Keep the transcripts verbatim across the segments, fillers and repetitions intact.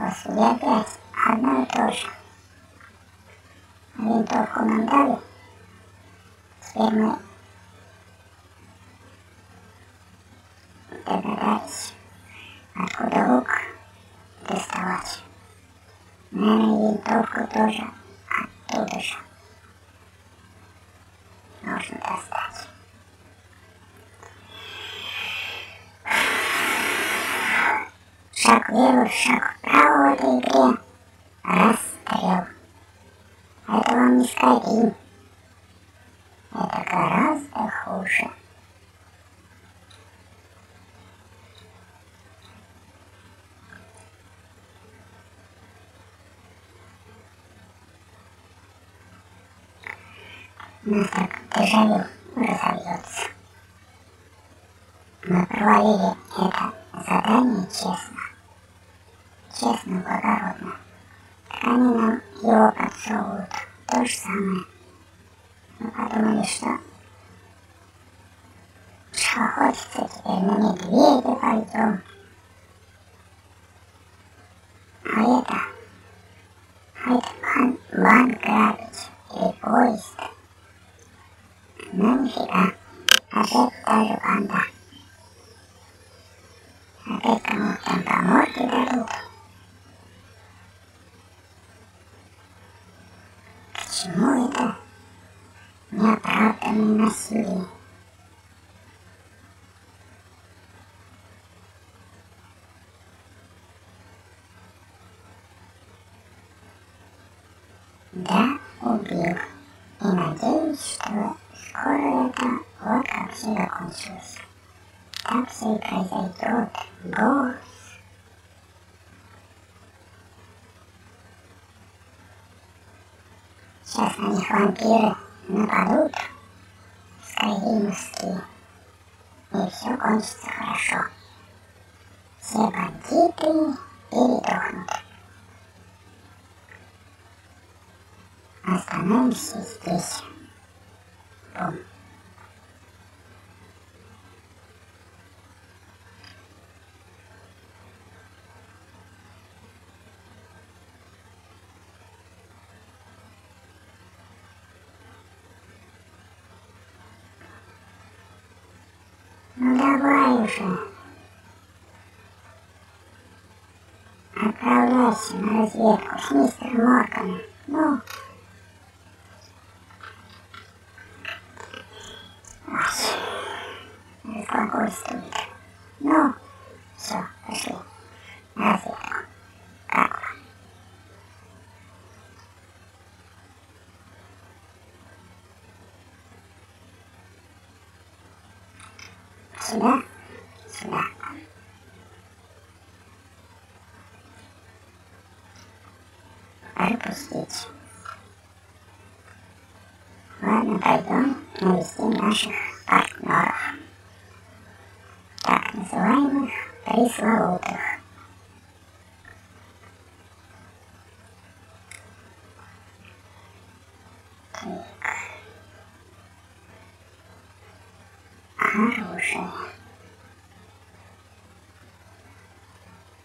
После опять одно и то же. Винтовку нам дали. Теперь мы догадались, откуда лук доставать. Наверное, винтовку тоже оттуда же нужно достать. Шаг влево, шаг вправо в этой игре. Расстрел. Это вам не Скайрим. Это гораздо хуже. У нас так дежавю разобьется. Мы провалили это задание честно. Честно, благородно. Они нам его подсовывают. То же самое. Мы подумали, что шелохотится теперь, на медведя пойдем. А это... А это бан, бан грабить. Или поезд. Ну нифига. Опять та же банда. Опять кому-то там по морде дадут. Почему это неоправданное насилие? Да, убил. И надеюсь, что скоро это вот как все закончилось. Так все и произойдет. Босс. Сейчас на них вампиры нападут, скайримовские, и все кончится хорошо. Все бандиты передохнут. Остановимся здесь. Бум. Ну давай уже. Отправляйся на разведку с мистером Морганом. Ну. Ой. Разглагольствует. Ну. Все, пошли. На разведку. Как вам? Сюда, сюда. Пропустить. Ладно, пойдем навестим наших партнеров. Так называемых пресловутых. Оружие.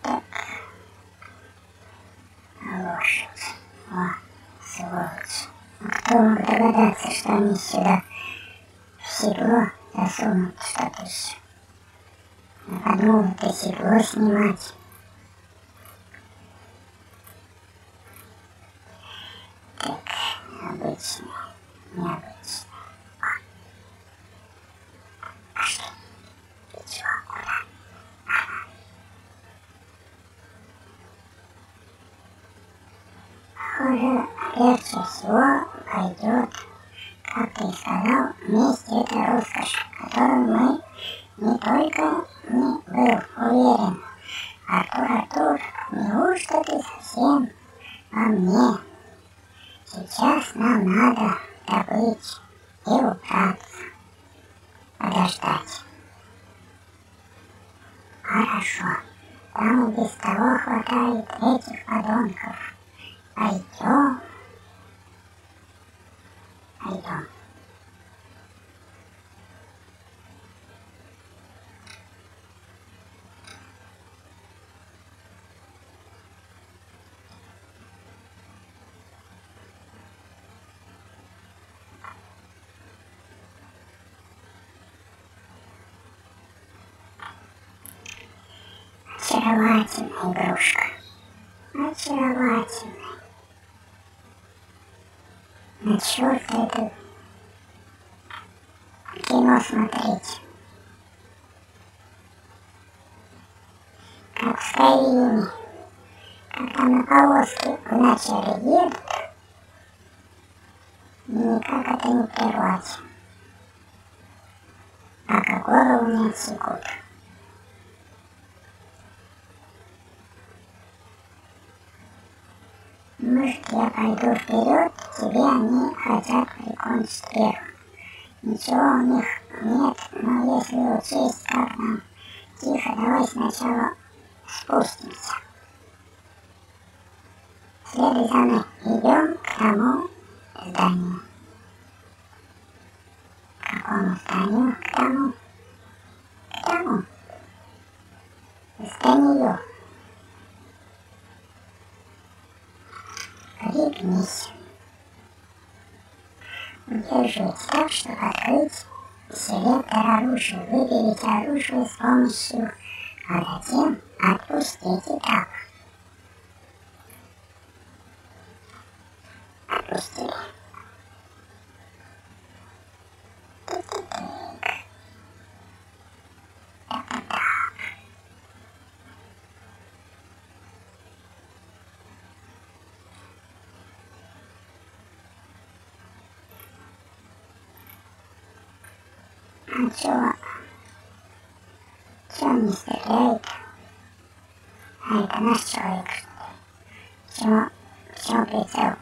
Так. Лошадь. О, сволочь. А кто мог догадаться, что они сюда в седло засунут что-то еще? Я подумал, это седло снимать. Так, обычно, необычно. Похоже, легче всего пойдет, как ты сказал, вместе эта роскошь, которую мы не только не был уверен. Артур, Артур, неужто ты совсем во мне? Сейчас нам надо добыть и убраться, подождать. Хорошо, там и без того хватает этих подонков. Пойдем. Пойдем. очаровательная игрушка. Очаровательная. На чёрт это кино смотреть? Как в Скайриме, как там на повозке вначале едут, и никак это не прервать, пока голову не отсекут. Может, я пойду вперед, тебе они хотят прикончить вверх. Ничего у них нет, но если учесть, как нам тихо, давай сначала спустимся. Следуй за мной, идем к тому зданию. К какому зданию? К тому. К тому. Зданию. Пригнись. Удерживайте так, чтобы открыть селектор оружия. Выберите оружие с помощью, а затем отпустите так. Отпустили. Тик-тик-тик. Так-так-так. А чё? Чё он не стреляет? А это наш человек, что ли? Почему прицел?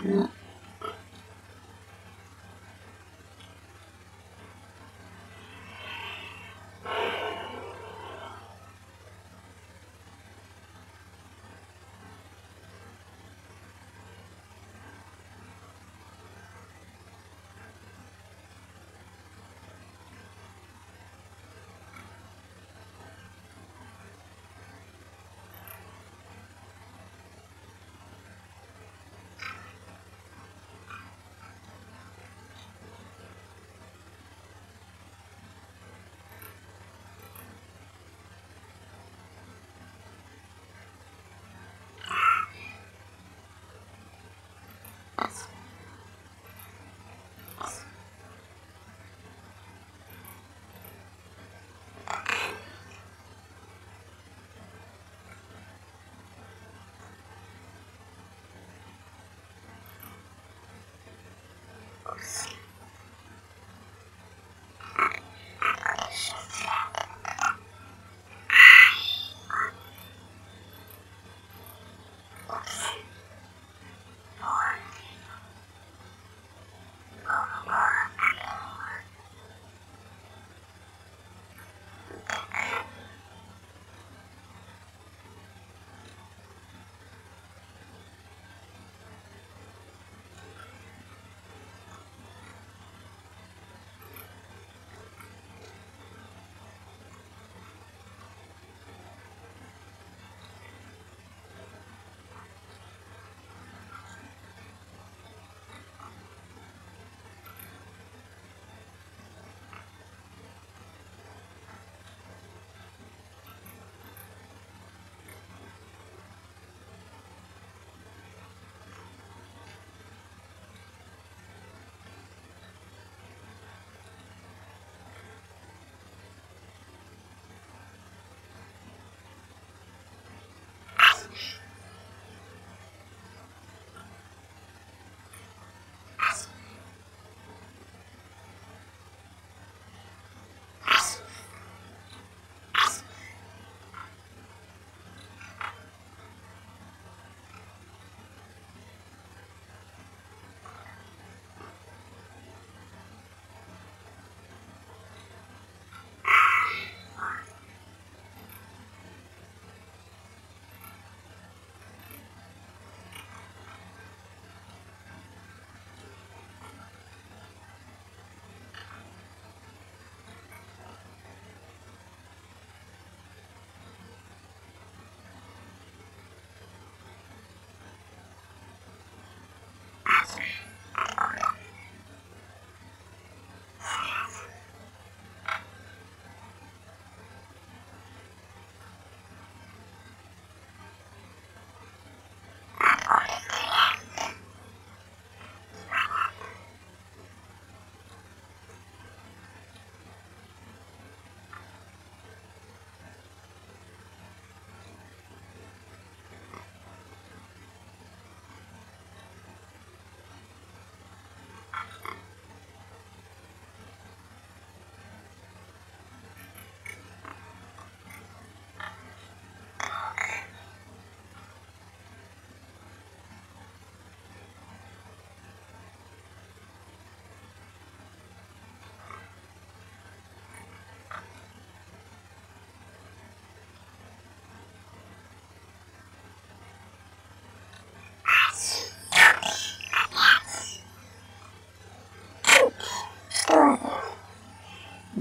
Они...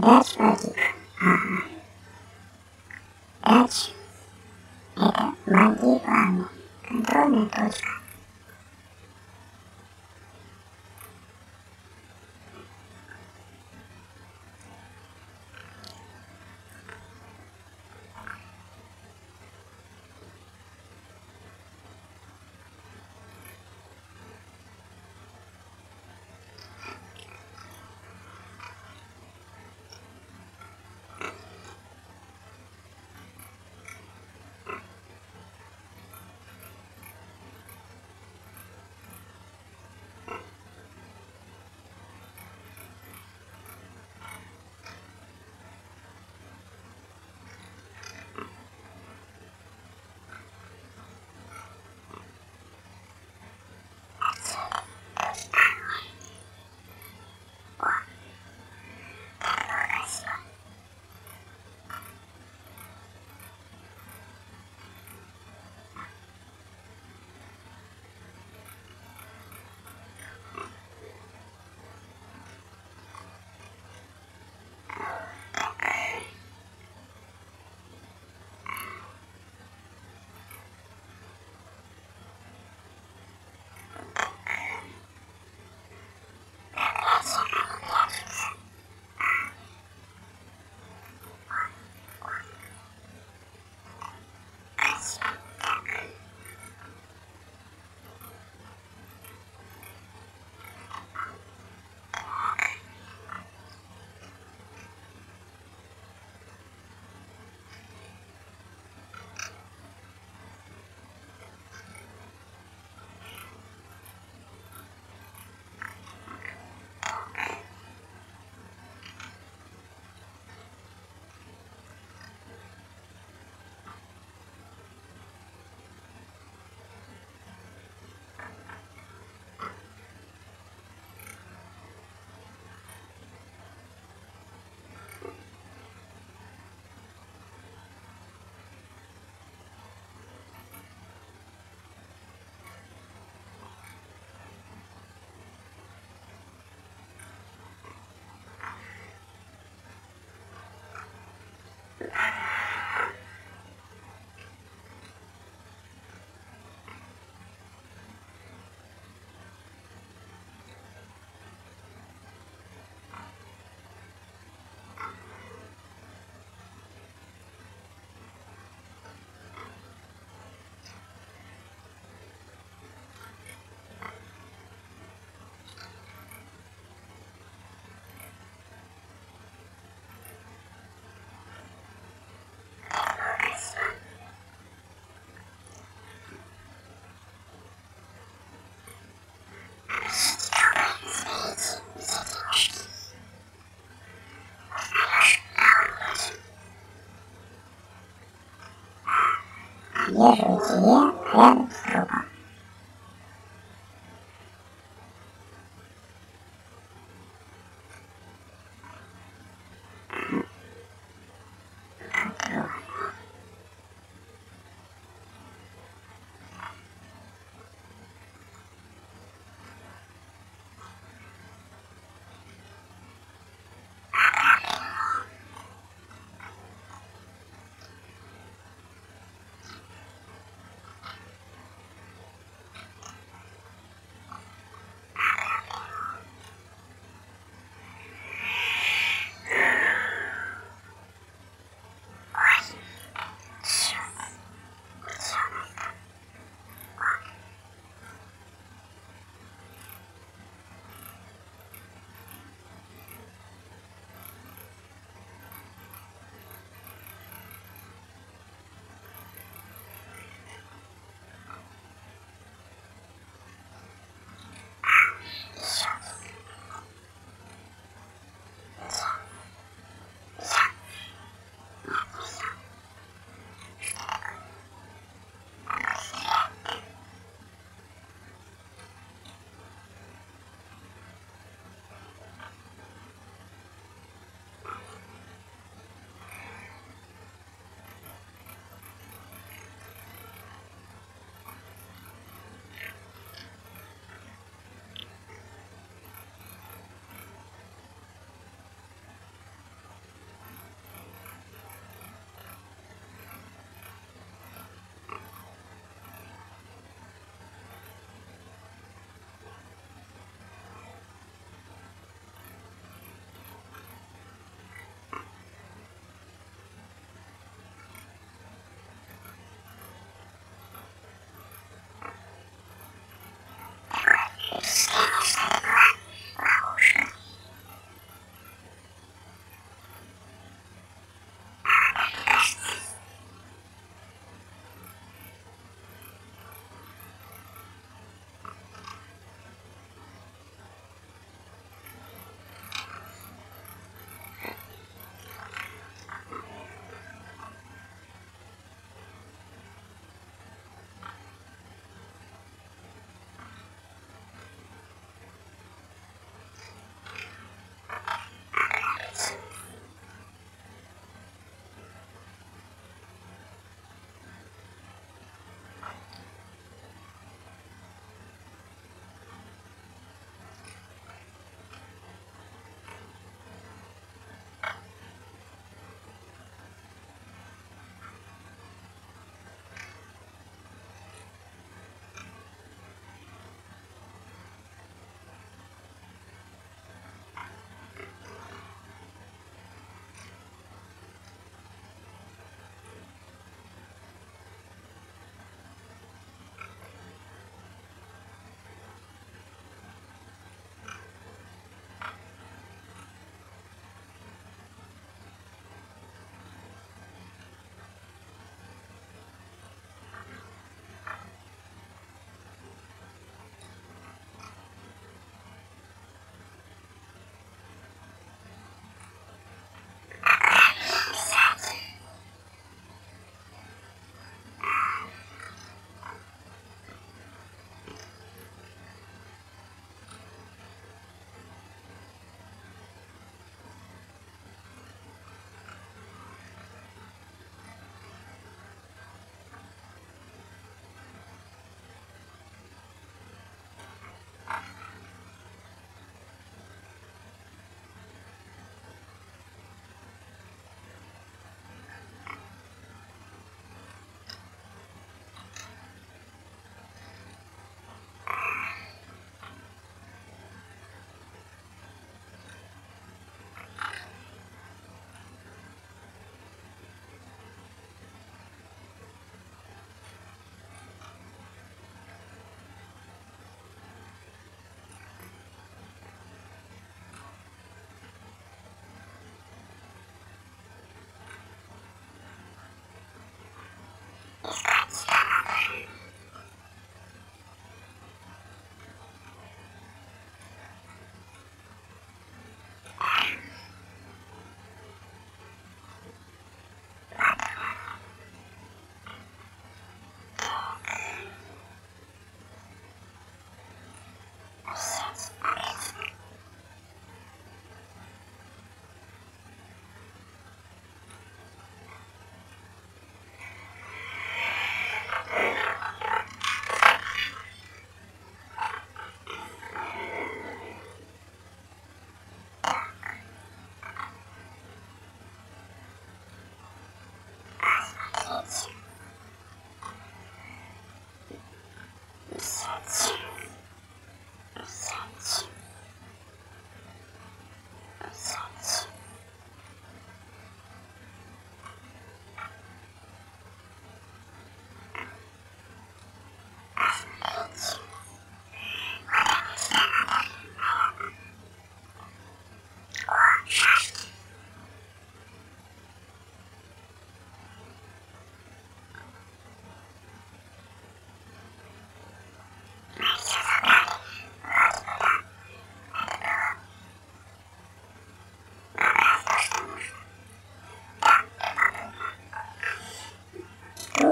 Дядь Вадик. Ага. Дядь – это Вадик, контрольная точка. Держу тебе прямо в трубу. Ага.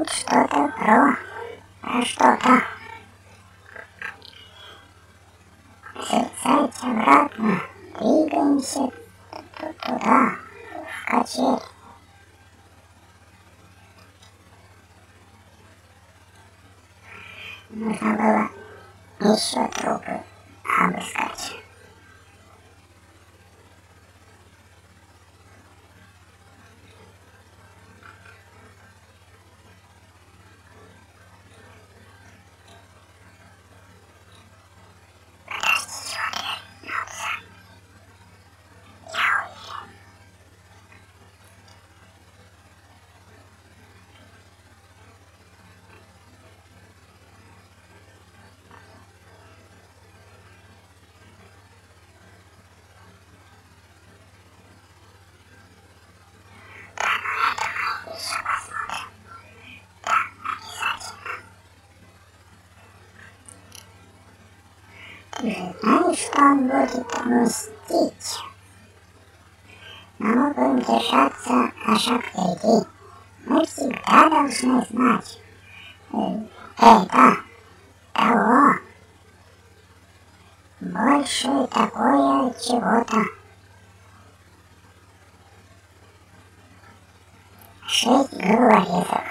Что-то про что-то. Зерцать обратно. Двигаемся туда, в качель. Нужно было еще трупы обыскать. Знаешь, что он будет мстить? Но мы будем держаться на шаг впереди. Мы всегда должны знать это, того, больше такое чего-то. Шесть головорезов.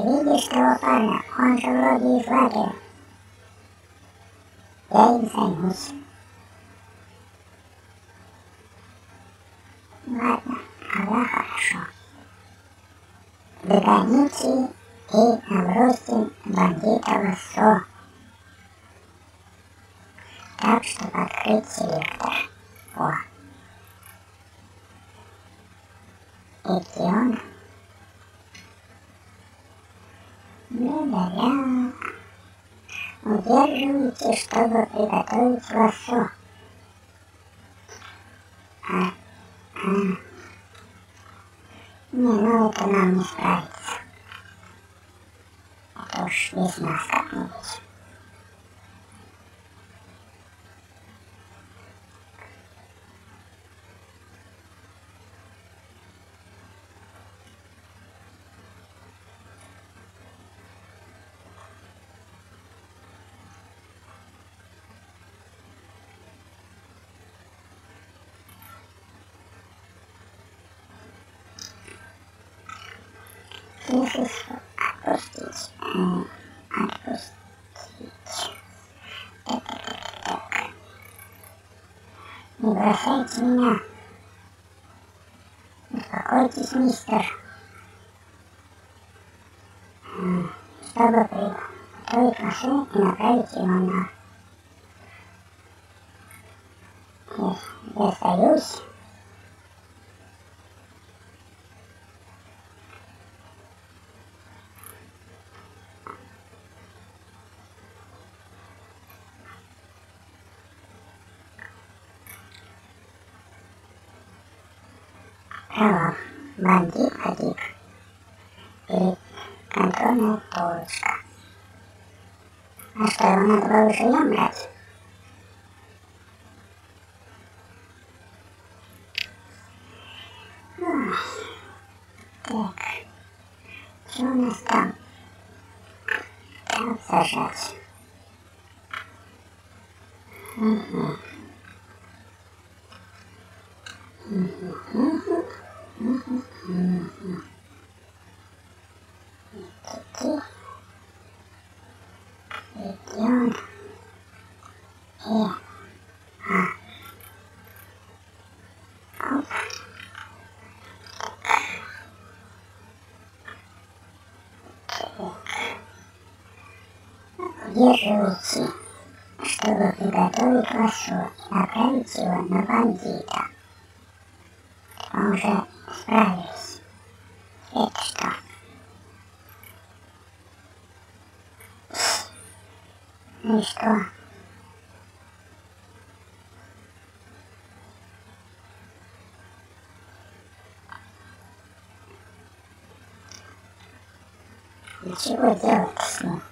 Видишь того парня, он же вроде из лагеря. Я им займусь. Ладно, тогда хорошо. Догоните и набросьте бандитова СО. Так, чтобы открыть селектор. О. И где он? Ля-ля-ля. Удерживайте, чтобы приготовить лосо. А, а. Не, ну это нам не справится. Это уж без нас как-нибудь. Отпустить, отпустить, отпустить, так, так, так, не бросайте меня, успокойтесь, мистер, чтобы приготовить машину и направить его на... Василюсь. Алло, бандит погиб. Перед контрольная полочка. А что, его надо было живьем брать? Ой. Так. Что у нас там? Там зажать. Угу. Угу. Угу. Угу. Идти. Идем. И. А. Оп. Удерживайте, чтобы приготовить лассо и направить его на бандита. Мы уже справились. Это что? Ну и что? Ничего делать с ним.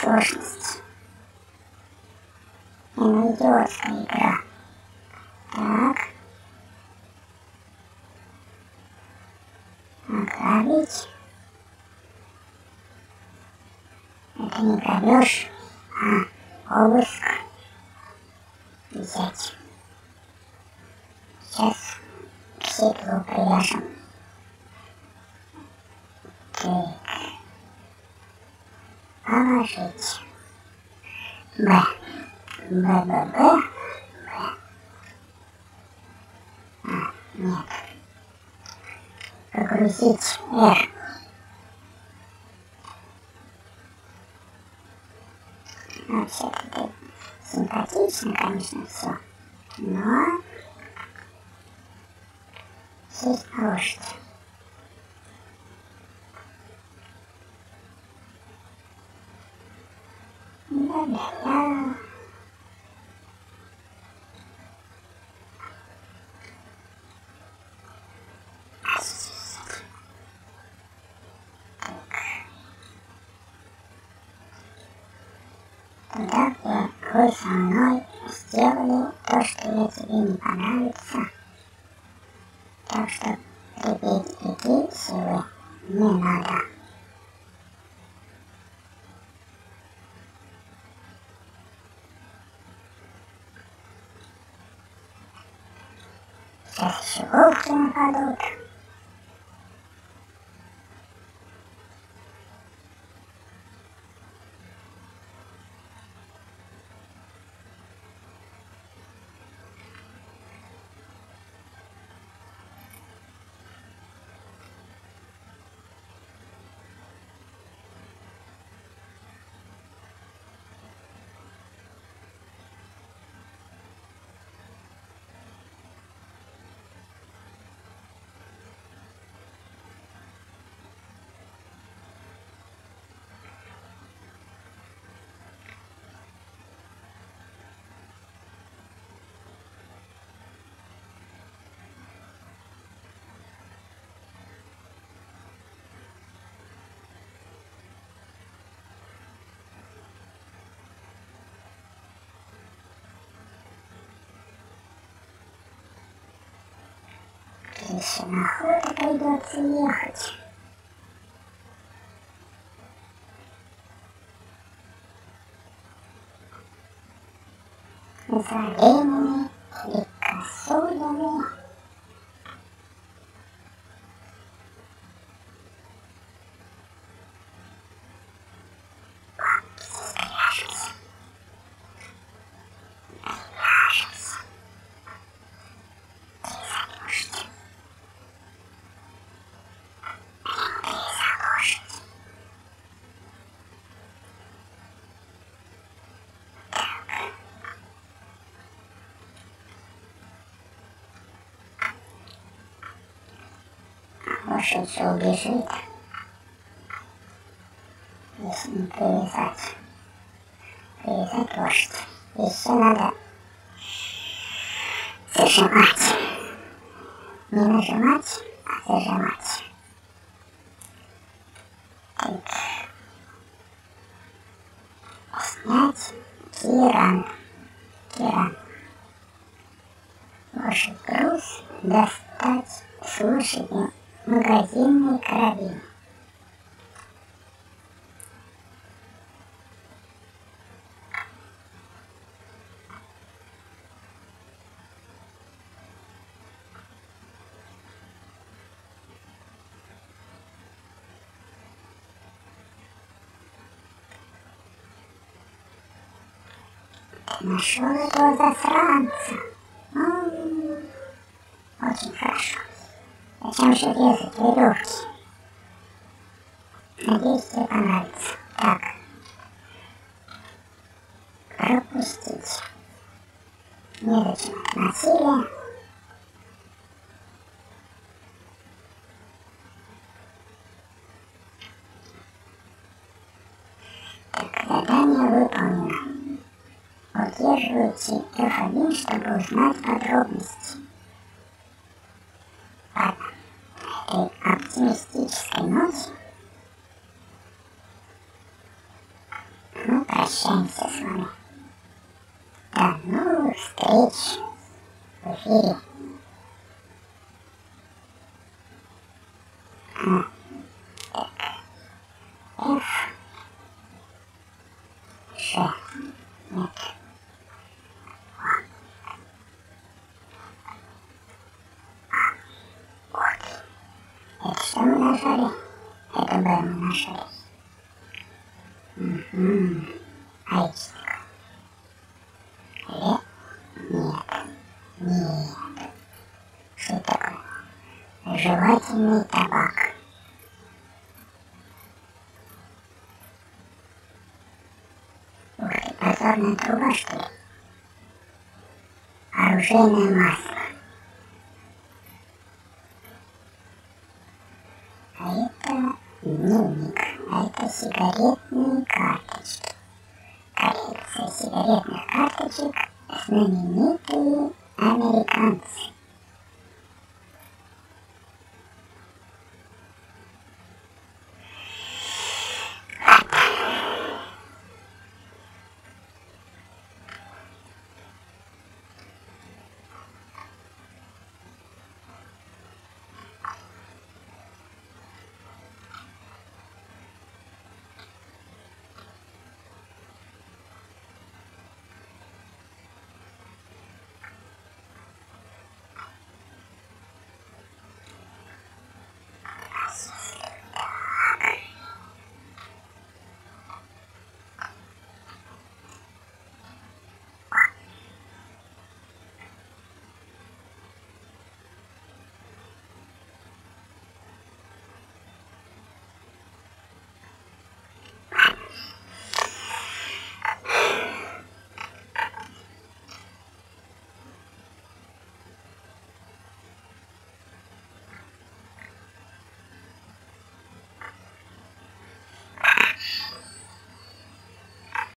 Сложность. Ну, идиотская игра. Так. Отловить. Это не грабеж, а обыск. Взять. Сейчас к седлу привяжем. Так. Положить. Б. Б-б-б. А, нет. Погрузить. Р. Ну, все-таки симпатично, конечно, все. Но... сесть на лошадь. Ля-ля-ля. Туда, где вы со мной сделали то, что я тебе не понравится. Так что прибить эти силы не надо. Сейчас еще волки нападут. Отлично, охота, придется ехать. За венами и косулями. Лошадь убежит, если не привязать, привязать лошадь. Еще надо зажимать, не нажимать, а зажимать. Так, снять тиран, тиран. Лошадь груз, достать с лошади. Магазинный карабин. Ты нашел этого засранца. М-м-м. Очень хорошо. Зачем же резать веревки? Надеюсь, тебе понравится. Так. Пропустить. Незачем от насилия. Так, задание выполнено. Удерживайте эф один, чтобы узнать подробности. Ладно. Этой оптимистической ноте мы прощаемся с вами. До новых встреч в эфире. А, так. F. Ш. Нет. Что мы нажали? Это Б мы нажали. Угу. Айчник. Ле? Нет. Нет. Что такое? Жевательный табак. Ух ты, позорная труба, что ли? Оружейное масло. Сигаретные карточки. Коллекция сигаретных карточек, знаменитые американцы.